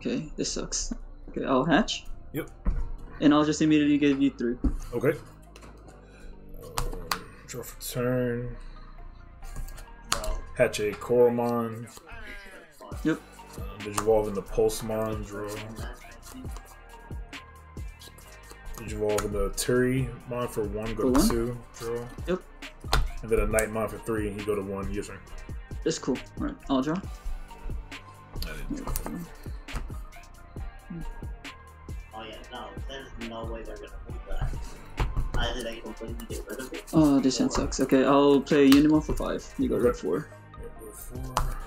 Okay, this sucks. Okay, I'll hatch. Yep. And I'll just immediately get V3. Okay. Draw for turn. Hatch a Coromon. Yep. Digivolve into Pulsemon. Draw. Digivolve into Terrymon for 1, go to 2. Draw. Yep. And then a Nightmon for 3, and you go to 1. Yes, sir. That's cool. Alright, I'll draw. I didn't draw. Oh yeah, no, there's no way they're gonna move that. Either they completely get rid of it. Oh, this hand sucks. Okay, I'll play Unimon for 5. You go to 4. Yeah, go 4.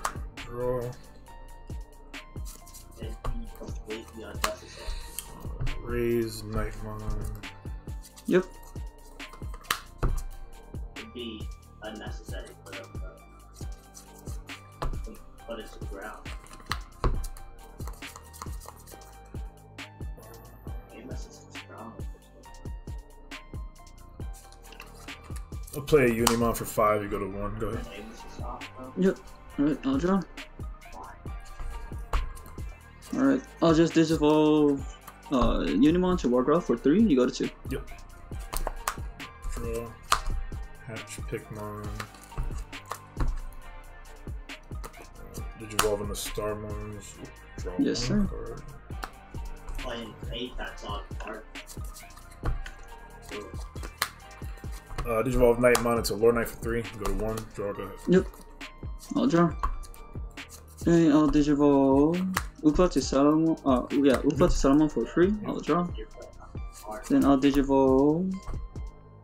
Draw. It'd be completely unnecessary. Raise Nightmon. Yep. It'd be unnecessary for them. But it's the ground. I'll play a Unimon for 5, you go to 1, go ahead. Yep, alright, I'll draw. Alright, I'll just digivolve Unimon to WarGreymon for 3, you go to 2. Yep. Draw. Hatch Pikmon. Digivolve into Starmons. Draw yes, one sir. Playing that's on card. Digivolve Nightmon into Lord Knight for 3. Go to 1. Draw. Go ahead. Yep. I'll draw. And I'll digivolve Upa to Salamon. Yeah, Upa to Salamon for 3. Yep. I'll draw. Then I'll digivolve.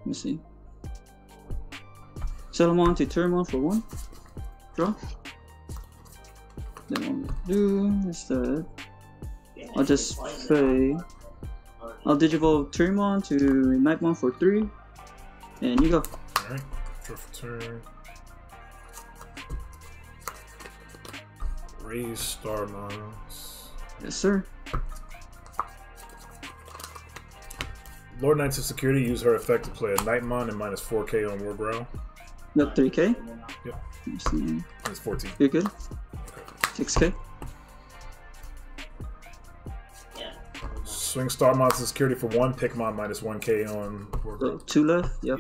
Let me see. Salamon to Terramon for 1. Draw. Then what I'm gonna do instead, I'll just play. I'll digivolve Terramon to Nightmon for 3, and you go. Alright, draw for turn. Raise Starmon. Yes, sir. Lord Knights of Security, use her effect to play a Nightmon and minus 4k on WarGreymon. Nope, 3k? Yep. Let's see. Minus 14. You're good? 6k. Yeah. Swing Starmon to security for 1, Pikmon minus 1k on WarGreymon. 2 left, yep.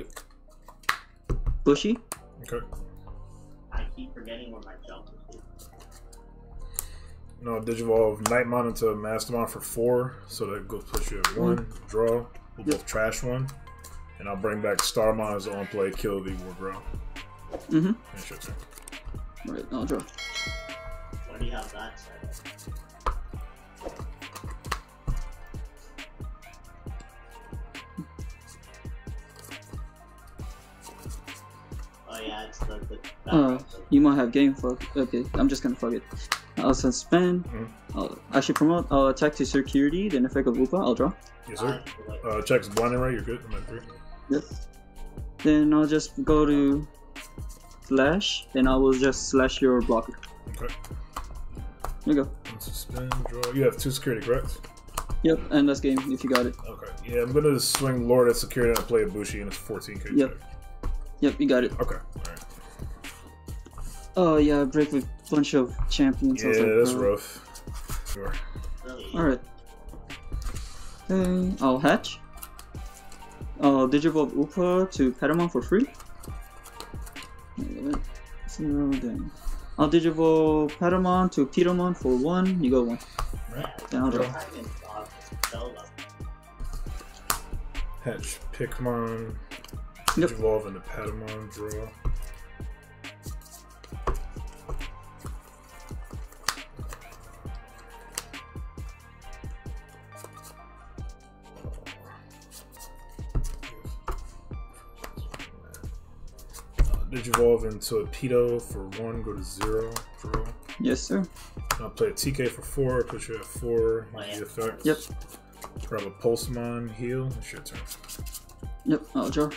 Bushy. Okay. I keep forgetting where my jump is. No, digivolve Nightmon into Mastemon for 4, so that goes push you at 1. Draw. We'll both trash 1. And I'll bring back Starmon as on play, kill the WarGreymon. Mm-hmm. Alright, I'll draw. Yeah, that's right. Oh yeah, it's the you might have game fuck. Okay, I'm just gonna fuck it. I'll suspend. I should promote. I'll attack to security, then effect of Upa. I'll draw. Yes sir. Check's blind and right. You're good. I'm at 3. Yes. Then I'll just go to slash, and I will just slash your blocker. Okay. There you go. Suspend, draw. You have 2 security, correct? Yep, and that's game if you got it. Okay. Yeah, I'm gonna swing Lord at security and play a Bushi, and it's 14k. Yep. Check. Yep, you got it. Okay. Alright. Oh yeah, I break with a bunch of champions. Yeah, like, that's rough. Sure. Alright. Okay, I'll hatch. Digivolve Upa to Patamon for 3. So then I'll digivolve Patamon to Piramon for 1, you go 1. Right. Then I'll draw. Hatch Pikmon, digivolve into Patamon, draw. Digivolve into a Pedo for 1, go to 0, draw. Yes, sir. And I'll play a TK for 4, put you at 4, use effects. Yep. Grab a Pulsemon, heal, it's your turn. Yep, I'll draw.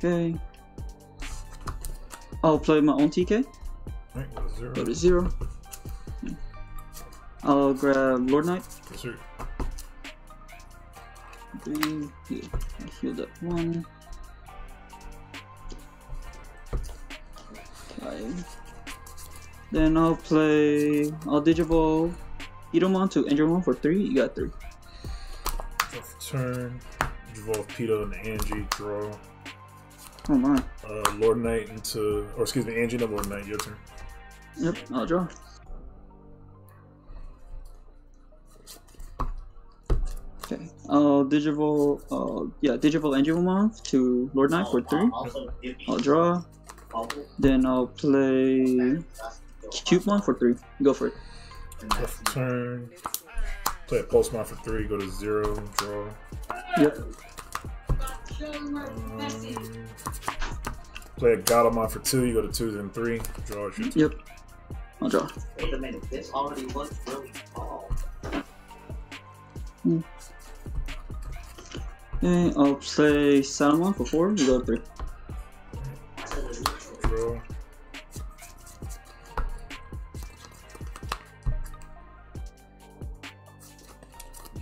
Okay. I'll play my own TK. Alright, go to 0. Go to 0. I'll grab Lord Knight. Yes, sir. 3, heal. I'll heal that 1. 5. Then I'll play Digiball Pidomon to Angewomon for 3. You got 3. Fifth turn. Digiball Pido and Angie draw. Oh my. Lord Knight into, or excuse me, Angie, no, Lord Knight, your turn. Yep, I'll draw. Okay. Digiball Angewomon to Lord Knight for 3. I'll draw. Then I'll play Cubemon for 3. Go for it. Left turn. Play a Pulsemon for 3. Go to 0. Draw. Yep. Play a Gatomon for 2. You go to 2, then 3. Draw. Shoot. Yep. I'll draw. Wait a minute. This already looks really tall. Okay. I'll play Salamon for 4. You go to 3. Draw.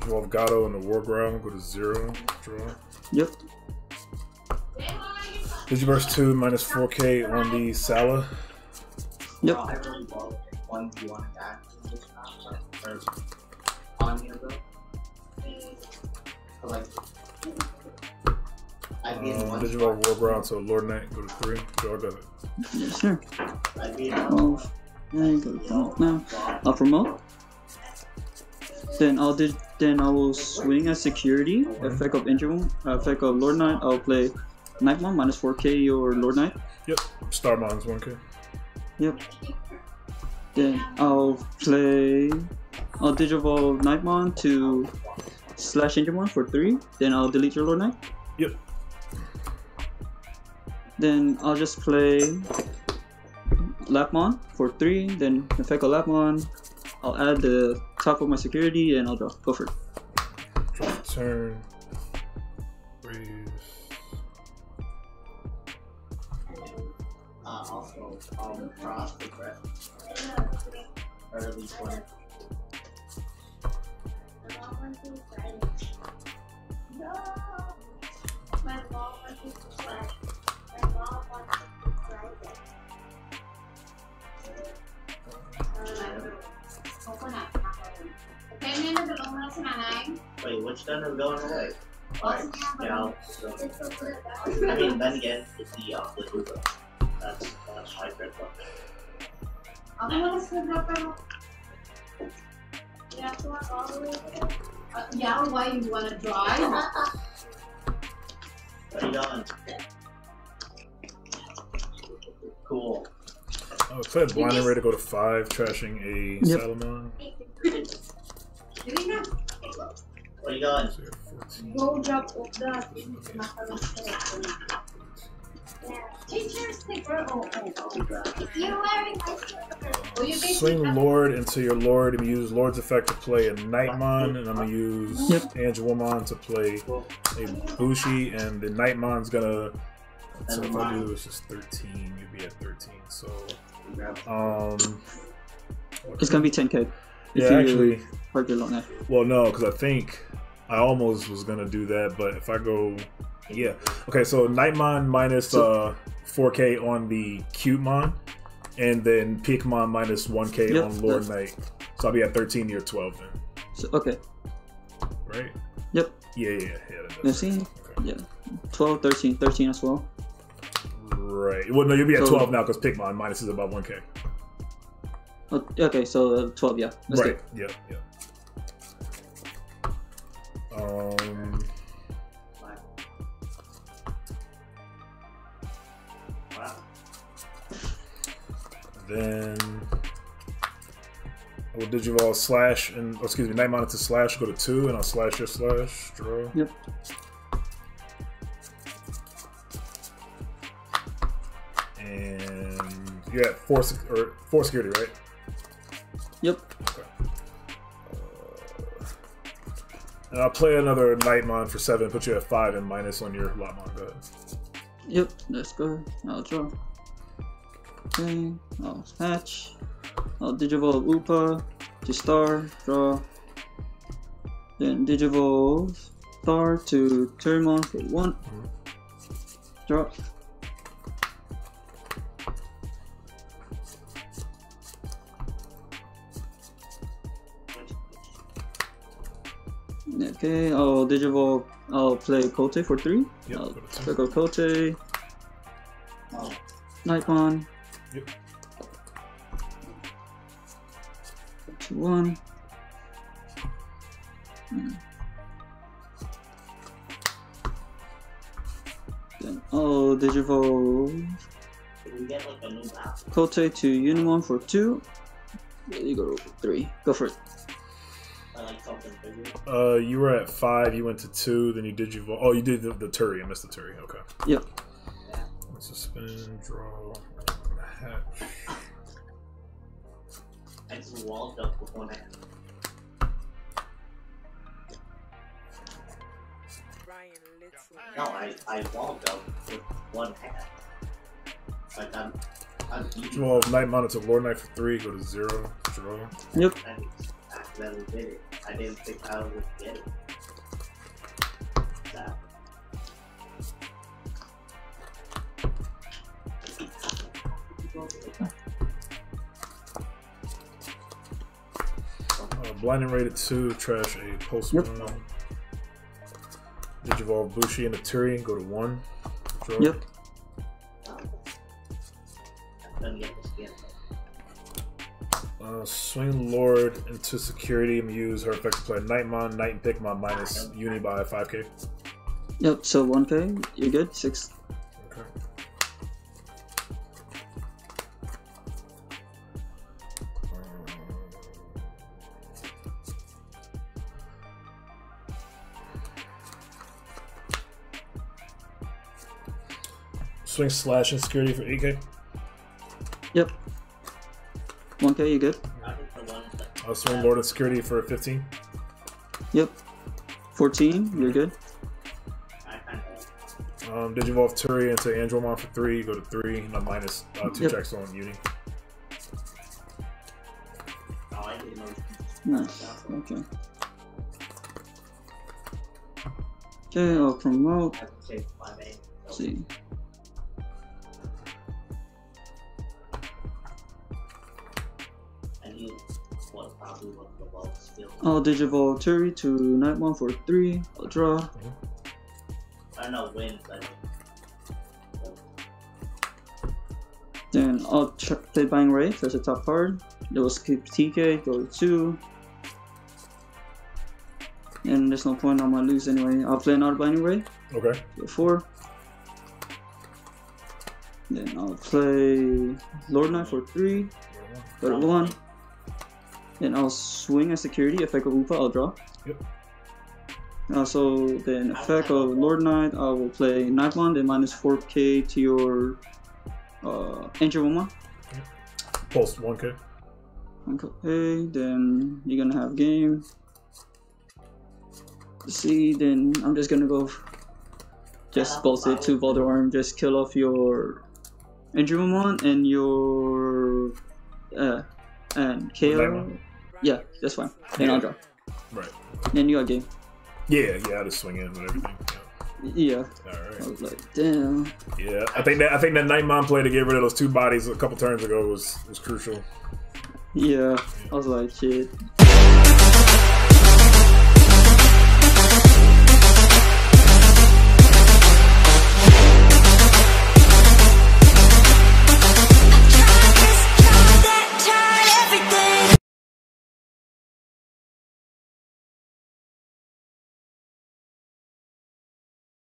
Draw Gato in the war ground, go to 0, draw. Yep. Digiverse 2 minus 4k on the Sala. Yep. Digital War Brown, so Lord Knight, go to 3, draw, does it. Yes, sir. I'll promote. Then I will swing at security. Effect of Angewomon, effect of Lord Knight. I'll play Nightmon minus 4k your Lord Knight. Yep. Starmon's 1k. Yep. Then I'll play Digivolve Nightmon to slash Angewomon for 3. Then I'll delete your Lord Knight. Yep. Then I'll just play Lapmon for 3. Then effect of Lapmon. I'll add the top of my security and I'll draw. Go for it. Turn. Raise. Also, the breath. Early 20. No! My mom wants to try. My mom wants to try this. Wait, which gun is going away? Right. Yeah, so. I mean, then again, it's the Luba. That's high grip one. Yeah, why you want to drive? What are you doing? Cool. Oh, play a blind array to go to 5, trashing a Salamon. What you got? Go drop that. Swing Lord into your Lord. I'm going to use Lord's effect to play a Nightmon, and I'm going to use Angewomon to play a Bushi, and the Nightmon's going to... So if I do, it's just 13, you'd be at 13, so... it's gonna be 10k. Yeah, actually. Well, no, because I think I almost was gonna do that, but if I go, yeah. Okay, so Nightmon minus 4k on the Cubemon, and then Pikmon minus 1k on Lord Knight. So I'll be at 13, you're 12 then. So, okay. Right? Yep. Yeah. You see? Okay. Yeah. 12, 13, 13 as well. Right. Well, no, you'll be at 12 now because Pikmon minus is about 1k. Okay, so 12, yeah. That's right. Good. Yeah. Wow. Then we'll Digivolve slash and Nightmon into slash, go to 2, and I'll slash your slash, draw. Yep. And you're at 4 security, right? Yep. Okay. And I'll play another Nightmon for 7, put you at 5 and minus on your Lapmon. Go ahead. Yep, let's go. I'll draw. Okay, I'll hatch. I'll Digivolve Upa to Star, draw. Then Digivolve Star to Termon for 1. Draw. Okay, I'll Digivolve. I'll play Kote for 3. Yep, I'll click on Kote. Nipon. Yep. 2-1. Then I'll Digivolve. Kote to Unimon for 2. There you go, 3. Go for it. You were at 5. You went to 2. Then you did Digivolve. Oh, you did the Turi. I missed the Turi. Okay. Yep. Let's just spin, draw, hatch. I just walled up with one hand. No, I walled up with one hand. Like I'm eating. Well, Night Monitor, Lord Knight for 3, go to 0, draw. Yep. I did it. I didn't think I would get it. That. Blinding rated 2, trash a post 1. Digivolve Bushi and a Turi, go to 1. Draw. Yep. Swing Lord into security and use her effect to play Nightmon, Night and Pikmon minus Uni by 5k. Yep, so 1k, you're good, 6. Okay. Swing Slash and security for 8k. Yep. 1k, you good? I'll swing Lord of Security for 15. Yep. 14, you're good. Digivolve Turi into Angewomon for 3, go to 3, and a minus 2 checks on Uni. Nice, okay. Okay, I'll promote. Let's see. I'll Digivolve Turi to Nightmon for 3. I'll draw. I don't know when, but then I'll play Buying Wraith as a top card. It will skip TK, go to 2. And there's no point, I'm gonna lose anyway. I'll play another Buying Wraith. Okay. Go 4. Then I'll play Lord Knight for 3. Go to 1. And I'll swing a security, effect of Upa, I'll draw. Yep. So then effect of Lord Knight, I will play Nightmon, then minus 4k to your Angewomon. Yep. Pulse 1k. 1k, then you're gonna have game. See, then I'm just gonna go just pulse it to Boulder Arm, just kill off your Angewomon and your and KO, yeah, that's fine. Then I'll draw. Right. Then you got game. Yeah, I just swing in with everything. Yeah. All right. I was like, damn. Yeah, I think that Nightmon play to get rid of those 2 bodies a couple turns ago was crucial. Yeah, I was like, shit.